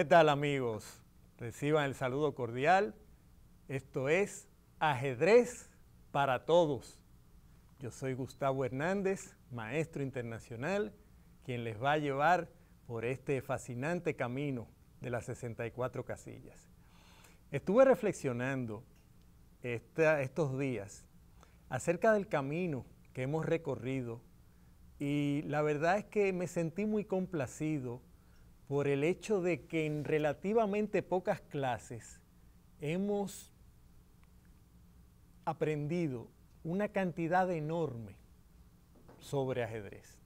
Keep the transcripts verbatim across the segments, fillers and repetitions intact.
¿Qué tal, amigos? Reciban el saludo cordial. Esto es Ajedrez para Todos. Yo soy Gustavo Hernández, maestro internacional, quien les va a llevar por este fascinante camino de las sesenta y cuatro casillas. Estuve reflexionando esta, estos días acerca del camino que hemos recorrido y la verdad es que me sentí muy complacido por el hecho de que en relativamente pocas clases hemos aprendido una cantidad enorme sobre ajedrez.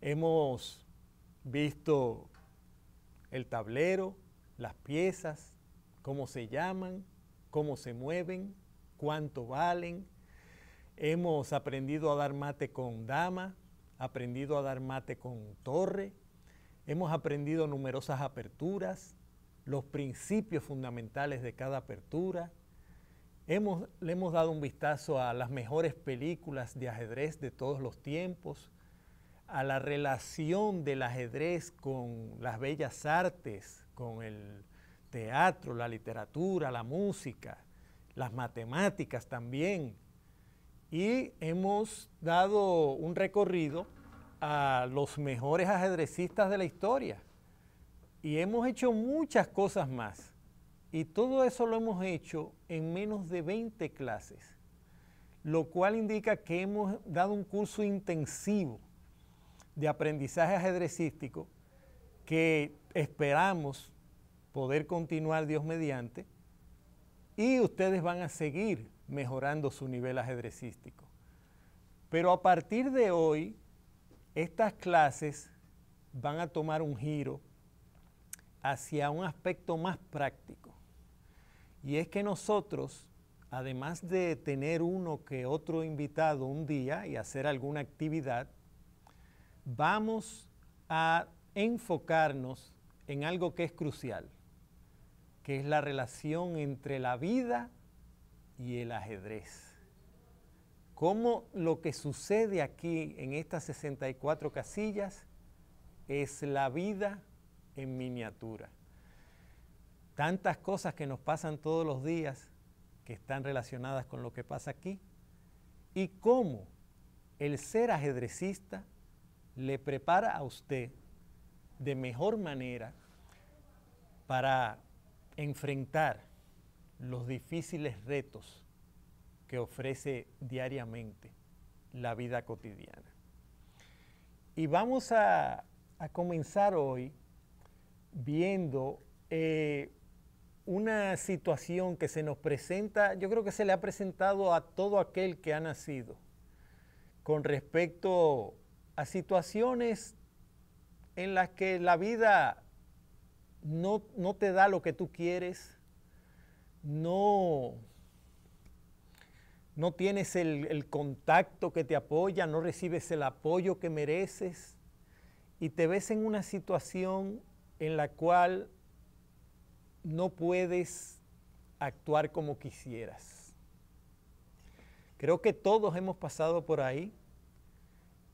Hemos visto el tablero, las piezas, cómo se llaman, cómo se mueven, cuánto valen. Hemos aprendido a dar mate con dama, aprendido a dar mate con torre. Hemos aprendido numerosas aperturas, los principios fundamentales de cada apertura. Hemos, le hemos dado un vistazo a las mejores películas de ajedrez de todos los tiempos, a la relación del ajedrez con las bellas artes, con el teatro, la literatura, la música, las matemáticas también. Y hemos dado un recorrido a los mejores ajedrecistas de la historia y hemos hecho muchas cosas más y todo eso lo hemos hecho en menos de veinte clases, lo cual indica que hemos dado un curso intensivo de aprendizaje ajedrecístico que esperamos poder continuar Dios mediante, y ustedes van a seguir mejorando su nivel ajedrecístico. Pero a partir de hoy estas clases van a tomar un giro hacia un aspecto más práctico. Y es que nosotros, además de tener uno que otro invitado un día y hacer alguna actividad, vamos a enfocarnos en algo que es crucial, que es la relación entre la vida y el ajedrez. Cómo lo que sucede aquí en estas sesenta y cuatro casillas es la vida en miniatura. Tantas cosas que nos pasan todos los días que están relacionadas con lo que pasa aquí, y cómo el ser ajedrecista le prepara a usted de mejor manera para enfrentar los difíciles retos que ofrece diariamente la vida cotidiana. Y vamos a, a comenzar hoy viendo eh, una situación que se nos presenta, yo creo que se le ha presentado a todo aquel que ha nacido, con respecto a situaciones en las que la vida no, no te da lo que tú quieres, no... no tienes el, el contacto que te apoya, no recibes el apoyo que mereces y te ves en una situación en la cual no puedes actuar como quisieras. Creo que todos hemos pasado por ahí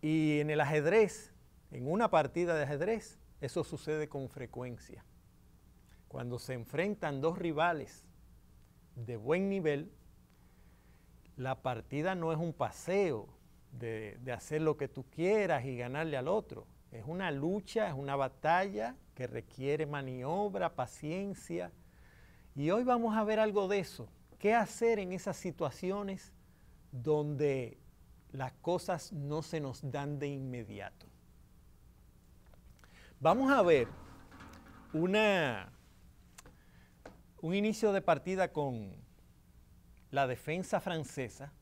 y en el ajedrez, en una partida de ajedrez, eso sucede con frecuencia. Cuando se enfrentan dos rivales de buen nivel, la partida no es un paseo de, de hacer lo que tú quieras y ganarle al otro. Es una lucha, es una batalla que requiere maniobra, paciencia. Y hoy vamos a ver algo de eso. ¿Qué hacer en esas situaciones donde las cosas no se nos dan de inmediato? Vamos a ver una, un inicio de partida con la defensa francesa.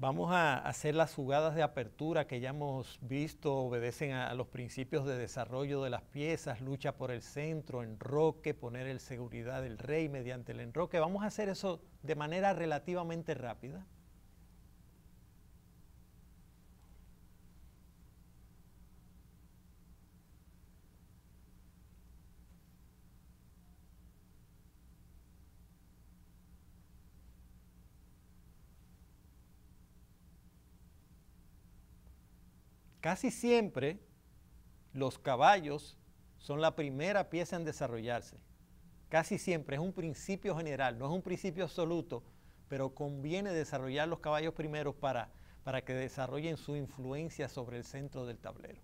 Vamos a hacer las jugadas de apertura que ya hemos visto, obedecen a, a los principios de desarrollo de las piezas, lucha por el centro, enroque, poner el seguridad del rey mediante el enroque. Vamos a hacer eso de manera relativamente rápida. Casi siempre los caballos son la primera pieza en desarrollarse. Casi siempre es un principio general, no es un principio absoluto, pero conviene desarrollar los caballos primero para, para que desarrollen su influencia sobre el centro del tablero.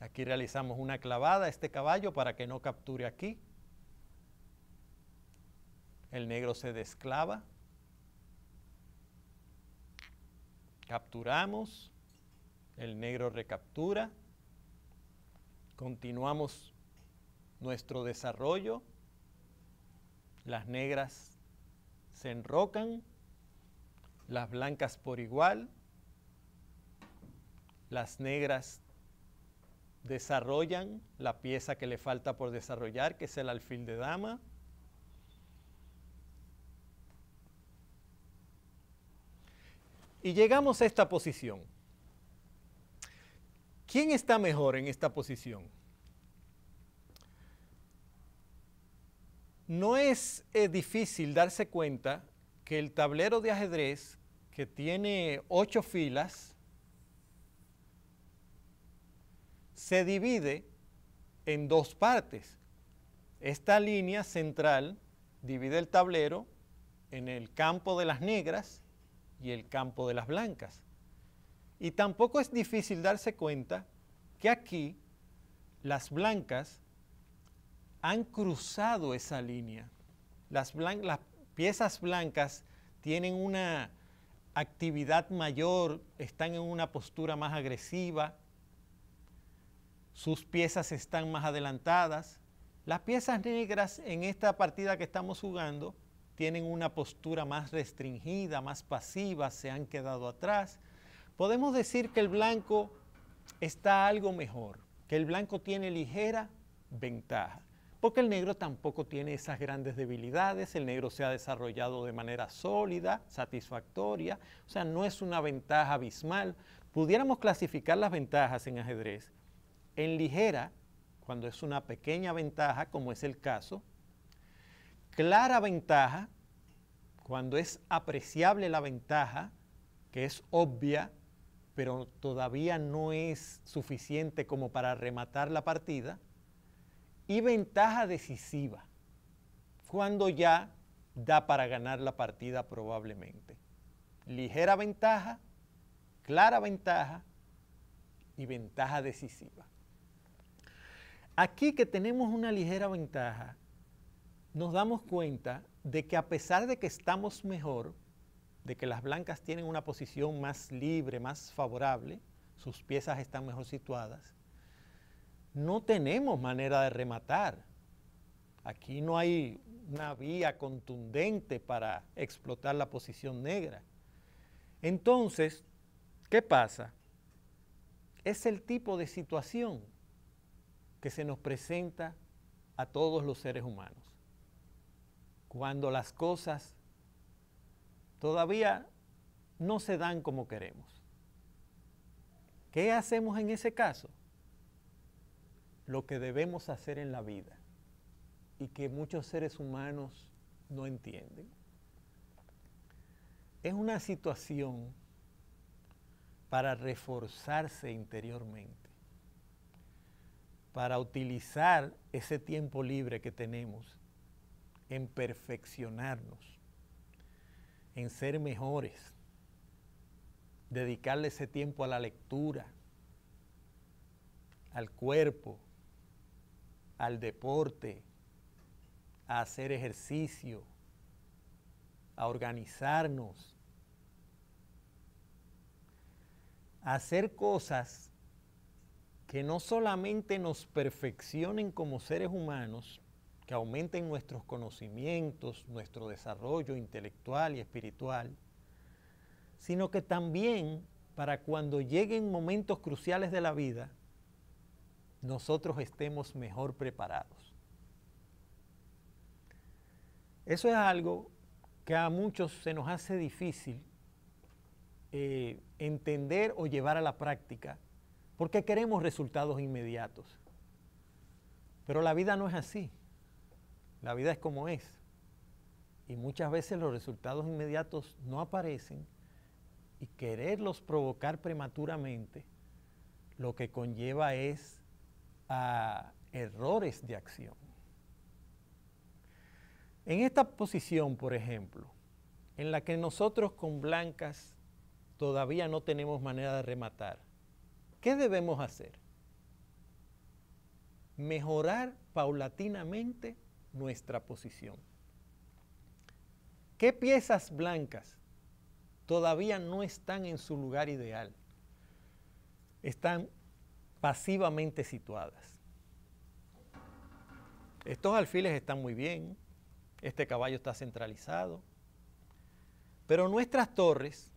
Aquí realizamos una clavada a este caballo para que no capture aquí. El negro se desclava. Capturamos. El negro recaptura. Continuamos nuestro desarrollo. Las negras se enrocan. Las blancas por igual. Las negras desarrollan la pieza que le falta por desarrollar, que es el alfil de dama. Y llegamos a esta posición. ¿Quién está mejor en esta posición? No es eh, difícil darse cuenta que el tablero de ajedrez, que tiene ocho filas, se divide en dos partes. Esta línea central divide el tablero en el campo de las negras y el campo de las blancas. Y tampoco es difícil darse cuenta que aquí las blancas han cruzado esa línea. Las, blan- las piezas blancas tienen una actividad mayor, están en una postura más agresiva, sus piezas están más adelantadas. Las piezas negras en esta partida que estamos jugando tienen una postura más restringida, más pasiva, se han quedado atrás. Podemos decir que el blanco está algo mejor, que el blanco tiene ligera ventaja, porque el negro tampoco tiene esas grandes debilidades, el negro se ha desarrollado de manera sólida, satisfactoria, o sea, no es una ventaja abismal. Pudiéramos clasificar las ventajas en ajedrez en ligera, cuando es una pequeña ventaja, como es el caso, clara ventaja, cuando es apreciable la ventaja, que es obvia, pero todavía no es suficiente como para rematar la partida, y ventaja decisiva, cuando ya da para ganar la partida probablemente. Ligera ventaja, clara ventaja y ventaja decisiva. Aquí que tenemos una ligera ventaja, nos damos cuenta de que a pesar de que estamos mejor, de que las blancas tienen una posición más libre, más favorable, sus piezas están mejor situadas, no tenemos manera de rematar. Aquí no hay una vía contundente para explotar la posición negra. Entonces, ¿qué pasa? Es el tipo de situación que se nos presenta a todos los seres humanos. Cuando las cosas todavía no se dan como queremos. ¿Qué hacemos en ese caso? Lo que debemos hacer en la vida y que muchos seres humanos no entienden. Es una situación para reforzarse interiormente, para utilizar ese tiempo libre que tenemos en perfeccionarnos, en ser mejores, dedicarle ese tiempo a la lectura, al cuerpo, al deporte, a hacer ejercicio, a organizarnos, a hacer cosas que no solamente nos perfeccionen como seres humanos, que aumenten nuestros conocimientos, nuestro desarrollo intelectual y espiritual, sino que también para cuando lleguen momentos cruciales de la vida, nosotros estemos mejor preparados. Eso es algo que a muchos se nos hace difícil eh, entender o llevar a la práctica, porque queremos resultados inmediatos. Pero la vida no es así. La vida es como es. y muchas veces los resultados inmediatos no aparecen, y quererlos provocar prematuramente lo que conlleva es a errores de acción. En esta posición, por ejemplo, en la que nosotros con blancas todavía no tenemos manera de rematar, ¿qué debemos hacer? Mejorar paulatinamente nuestra posición. ¿Qué piezas blancas todavía no están en su lugar ideal? Están pasivamente situadas. Estos alfiles están muy bien, este caballo está centralizado, pero nuestras torres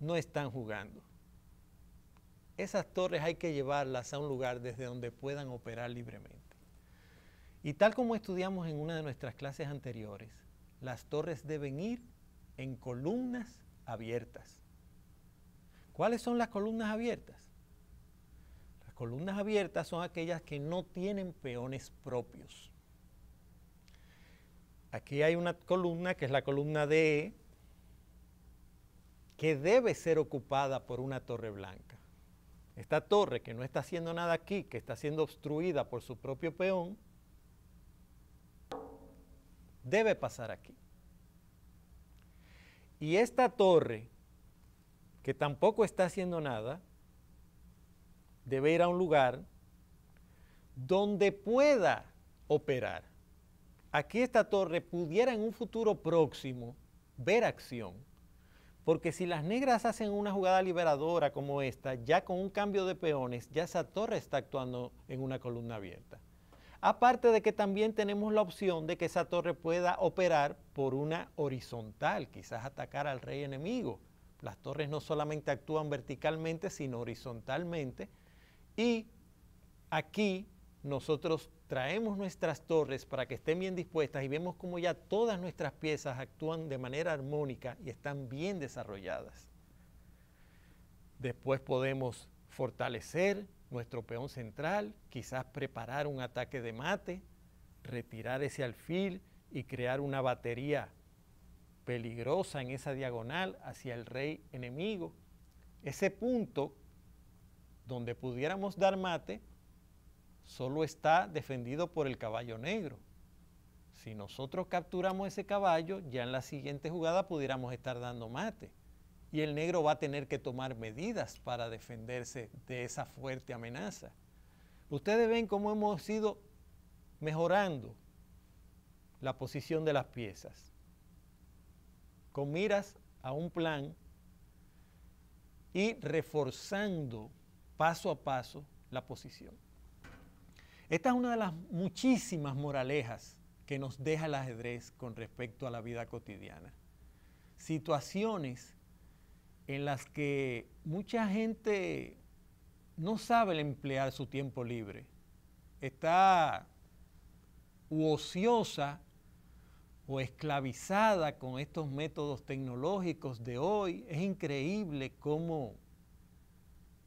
no están jugando. Esas torres hay que llevarlas a un lugar desde donde puedan operar libremente. Y tal como estudiamos en una de nuestras clases anteriores, las torres deben ir en columnas abiertas. ¿Cuáles son las columnas abiertas? Las columnas abiertas son aquellas que no tienen peones propios. Aquí hay una columna que es la columna D, que debe ser ocupada por una torre blanca. Esta torre que no está haciendo nada aquí, que está siendo obstruida por su propio peón, debe pasar aquí. Y esta torre, que tampoco está haciendo nada, debe ir a un lugar donde pueda operar. Aquí esta torre pudiera en un futuro próximo ver acción, porque si las negras hacen una jugada liberadora como esta, ya con un cambio de peones, ya esa torre está actuando en una columna abierta. Aparte de que también tenemos la opción de que esa torre pueda operar por una horizontal, quizás atacar al rey enemigo. Las torres no solamente actúan verticalmente, sino horizontalmente. Y aquí nosotros traemos nuestras torres para que estén bien dispuestas y vemos como ya todas nuestras piezas actúan de manera armónica y están bien desarrolladas. Después podemos fortalecer nuestro peón central, quizás preparar un ataque de mate, retirar ese alfil y crear una batería peligrosa en esa diagonal hacia el rey enemigo. Ese punto donde pudiéramos dar mate solo está defendido por el caballo negro. Si nosotros capturamos ese caballo, ya en la siguiente jugada pudiéramos estar dando mate. Y el negro va a tener que tomar medidas para defenderse de esa fuerte amenaza. Ustedes ven cómo hemos ido mejorando la posición de las piezas, con miras a un plan y reforzando paso a paso la posición. Esta es una de las muchísimas moralejas que nos deja el ajedrez con respecto a la vida cotidiana. Situaciones en las que mucha gente no sabe emplear su tiempo libre, está u ociosa o esclavizada con estos métodos tecnológicos de hoy. Es increíble cómo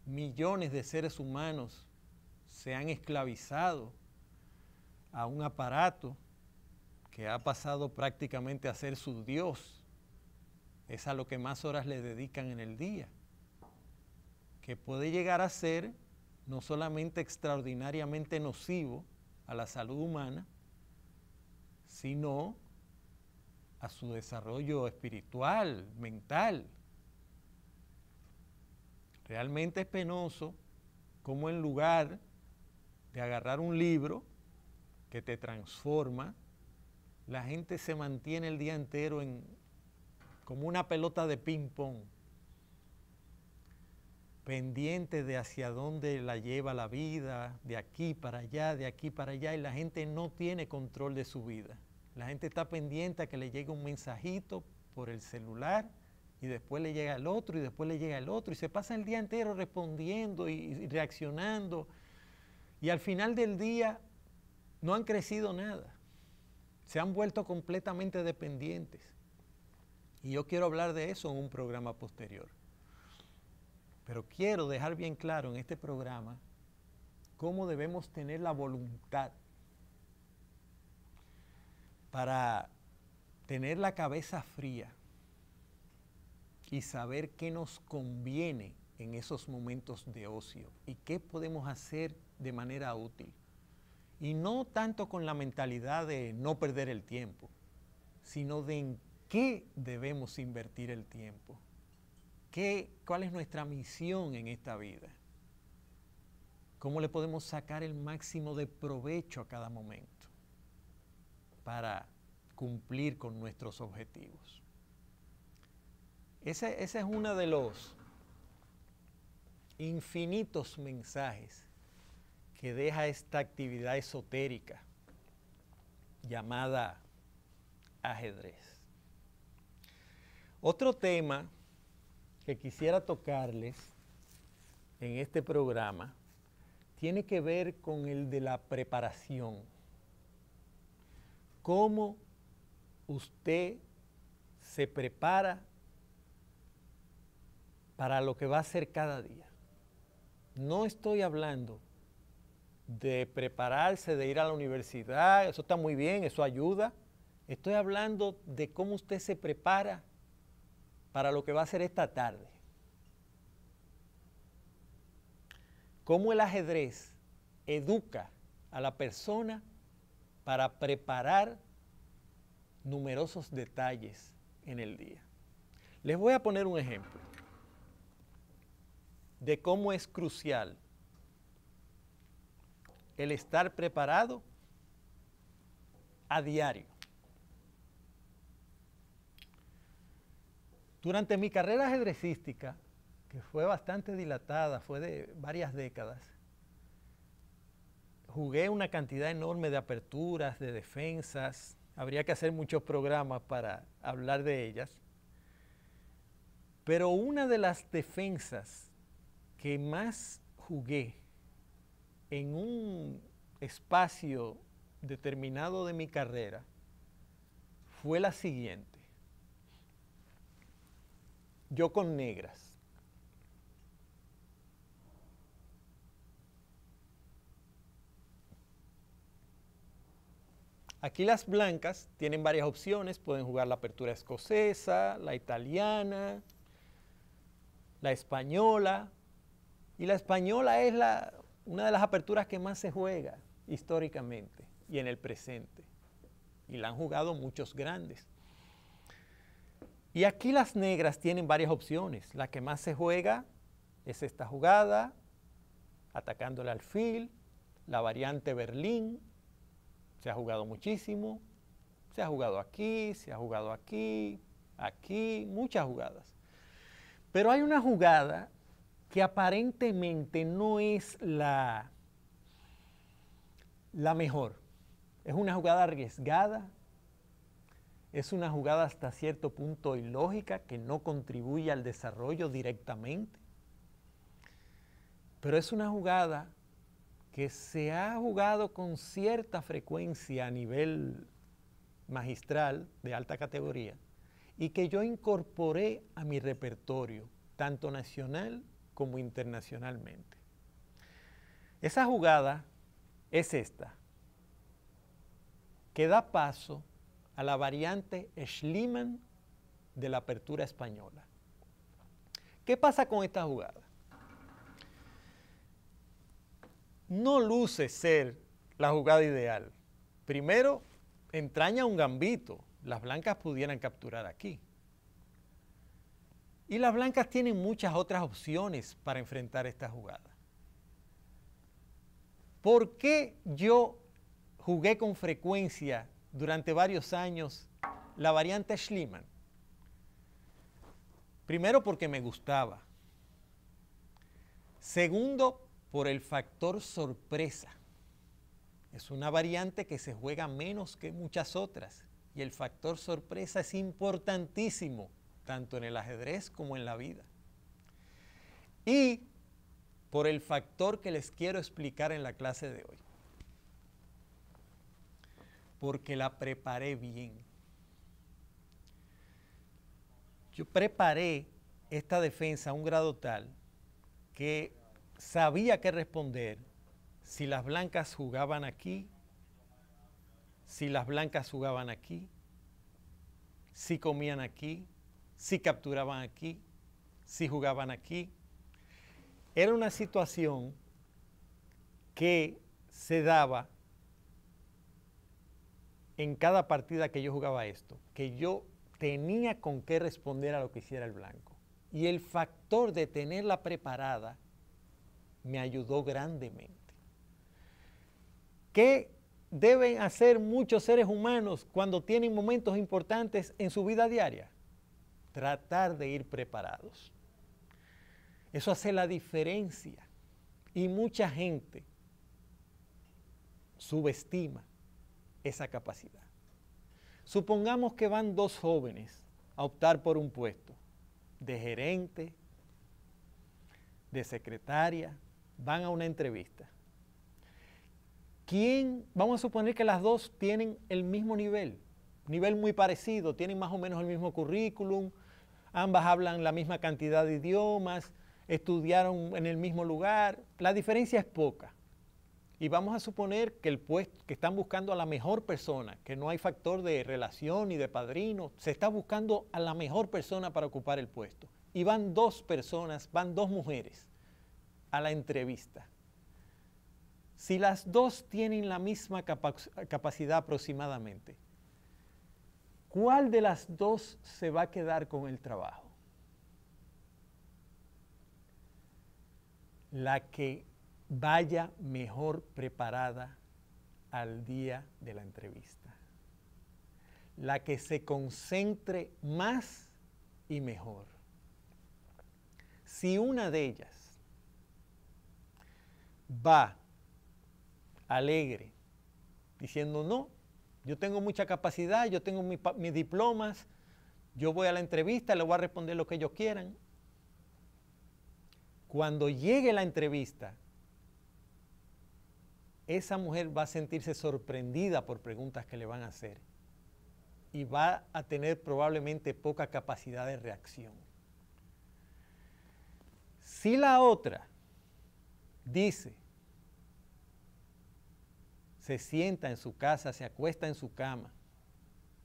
millones de seres humanos se han esclavizado a un aparato que ha pasado prácticamente a ser su Dios. Es a lo que más horas le dedican en el día, que puede llegar a ser no solamente extraordinariamente nocivo a la salud humana, sino a su desarrollo espiritual, mental. Realmente es penoso cómo en lugar de agarrar un libro que te transforma, la gente se mantiene el día entero en como una pelota de ping-pong, pendiente de hacia dónde la lleva la vida, de aquí para allá, de aquí para allá, y la gente no tiene control de su vida. La gente está pendiente a que le llegue un mensajito por el celular, y después le llega el otro, y después le llega el otro, y se pasa el día entero respondiendo y reaccionando, y al final del día no han crecido nada, se han vuelto completamente dependientes. Y yo quiero hablar de eso en un programa posterior. Pero quiero dejar bien claro en este programa cómo debemos tener la voluntad para tener la cabeza fría y saber qué nos conviene en esos momentos de ocio y qué podemos hacer de manera útil. Y no tanto con la mentalidad de no perder el tiempo, sino de en qué debemos invertir el tiempo, qué, cuál es nuestra misión en esta vida, cómo le podemos sacar el máximo de provecho a cada momento para cumplir con nuestros objetivos. Ese, ese es uno de los infinitos mensajes que deja esta actividad esotérica llamada ajedrez. Otro tema que quisiera tocarles en este programa tiene que ver con el de la preparación. ¿Cómo usted se prepara para lo que va a hacer cada día? No estoy hablando de prepararse, de ir a la universidad, eso está muy bien, eso ayuda. Estoy hablando de cómo usted se prepara para lo que va a hacer esta tarde. Cómo el ajedrez educa a la persona para preparar numerosos detalles en el día. Les voy a poner un ejemplo de cómo es crucial el estar preparado a diario. Durante mi carrera ajedrecística, que fue bastante dilatada, fue de varias décadas, jugué una cantidad enorme de aperturas, de defensas, habría que hacer muchos programas para hablar de ellas, pero una de las defensas que más jugué en un espacio determinado de mi carrera fue la siguiente. Yo con negras. Aquí las blancas tienen varias opciones, pueden jugar la apertura escocesa, la italiana, la española, y la española es la, una de las aperturas que más se juega históricamente y en el presente. Y la han jugado muchos grandes. Y aquí las negras tienen varias opciones. La que más se juega es esta jugada, atacando el alfil, la variante Berlín. Se ha jugado muchísimo. Se ha jugado aquí, se ha jugado aquí, aquí, muchas jugadas. Pero hay una jugada que aparentemente no es la, la mejor. Es una jugada arriesgada, es una jugada hasta cierto punto ilógica que no contribuye al desarrollo directamente, pero es una jugada que se ha jugado con cierta frecuencia a nivel magistral de alta categoría y que yo incorporé a mi repertorio, tanto nacional como internacionalmente. Esa jugada es esta, que da paso a la variante Schliemann de la apertura española. ¿Qué pasa con esta jugada? No luce ser la jugada ideal. Primero, entraña un gambito. Las blancas pudieran capturar aquí. Y las blancas tienen muchas otras opciones para enfrentar esta jugada. ¿Por qué yo jugué con frecuencia durante varios años la variante Schliemann? Primero, porque me gustaba. Segundo, por el factor sorpresa. Es una variante que se juega menos que muchas otras y el factor sorpresa es importantísimo, tanto en el ajedrez como en la vida. Y por el factor que les quiero explicar en la clase de hoy. Porque la preparé bien. Yo preparé esta defensa a un grado tal que sabía qué responder si las blancas jugaban aquí si las blancas jugaban aquí, si comían aquí, si capturaban aquí, si jugaban aquí. Era una situación que se daba en cada partida que yo jugaba esto, que yo tenía con qué responder a lo que hiciera el blanco. Y el factor de tenerla preparada me ayudó grandemente. ¿Qué deben hacer muchos seres humanos cuando tienen momentos importantes en su vida diaria? Tratar de ir preparados. Eso hace la diferencia. Y mucha gente subestima esa capacidad. Supongamos que van dos jóvenes a optar por un puesto de gerente, de secretaria, van a una entrevista. ¿Quién? Vamos a suponer que las dos tienen el mismo nivel, nivel muy parecido, tienen más o menos el mismo currículum, ambas hablan la misma cantidad de idiomas, estudiaron en el mismo lugar, la diferencia es poca. Y vamos a suponer que el puesto, que están buscando a la mejor persona, que no hay factor de relación ni de padrino, se está buscando a la mejor persona para ocupar el puesto. Y van dos personas, van dos mujeres a la entrevista. Si las dos tienen la misma capa- capacidad aproximadamente, ¿cuál de las dos se va a quedar con el trabajo? La que vaya mejor preparada al día de la entrevista. La que se concentre más y mejor. Si una de ellas va alegre, diciendo no, yo tengo mucha capacidad, yo tengo mi, mis diplomas, yo voy a la entrevista, le voy a responder lo que ellos quieran. Cuando llegue la entrevista, esa mujer va a sentirse sorprendida por preguntas que le van a hacer y va a tener probablemente poca capacidad de reacción. Si la otra dice, se sienta en su casa, se acuesta en su cama,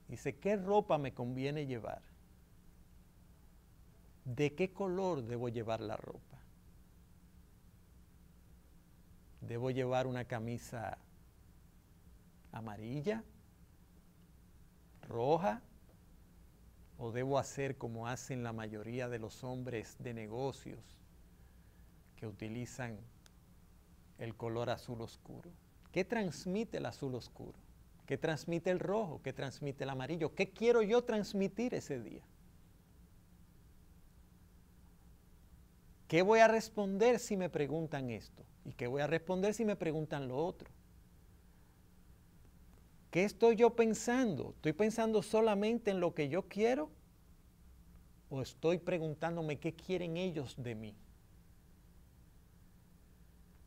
dice, ¿qué ropa me conviene llevar? ¿De qué color debo llevar la ropa? ¿Debo llevar una camisa amarilla, roja? ¿O debo hacer como hacen la mayoría de los hombres de negocios que utilizan el color azul oscuro? ¿Qué transmite el azul oscuro? ¿Qué transmite el rojo? ¿Qué transmite el amarillo? ¿Qué quiero yo transmitir ese día? ¿Qué voy a responder si me preguntan esto? ¿Y qué voy a responder si me preguntan lo otro? ¿Qué estoy yo pensando? ¿Estoy pensando solamente en lo que yo quiero? ¿O estoy preguntándome qué quieren ellos de mí?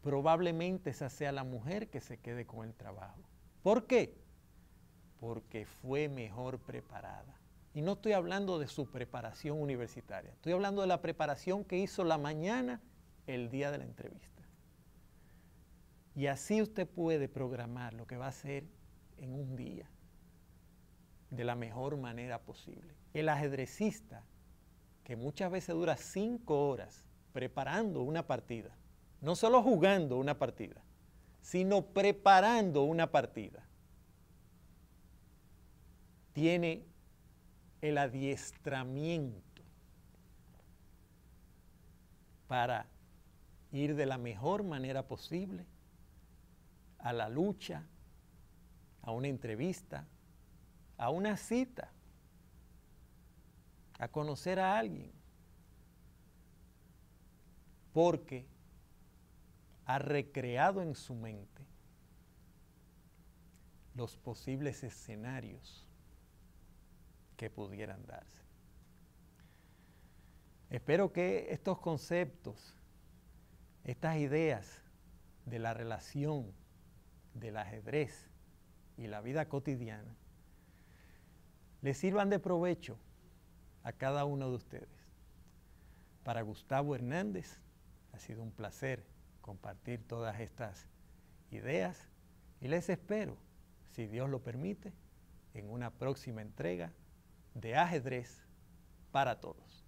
Probablemente esa sea la mujer que se quede con el trabajo. ¿Por qué? Porque fue mejor preparada. Y no estoy hablando de su preparación universitaria, estoy hablando de la preparación que hizo la mañana el día de la entrevista. Y así usted puede programar lo que va a hacer en un día de la mejor manera posible. El ajedrecista, que muchas veces dura cinco horas preparando una partida, no solo jugando una partida, sino preparando una partida, tiene el adiestramiento para ir de la mejor manera posible a la lucha, a una entrevista, a una cita, a conocer a alguien, porque ha recreado en su mente los posibles escenarios que pudieran darse. Espero que estos conceptos, estas ideas de la relación del ajedrez y la vida cotidiana les sirvan de provecho a cada uno de ustedes. Para Gustavo Hernández ha sido un placer compartir todas estas ideas y les espero si Dios lo permite, en una próxima entrega de Ajedrez para Todos.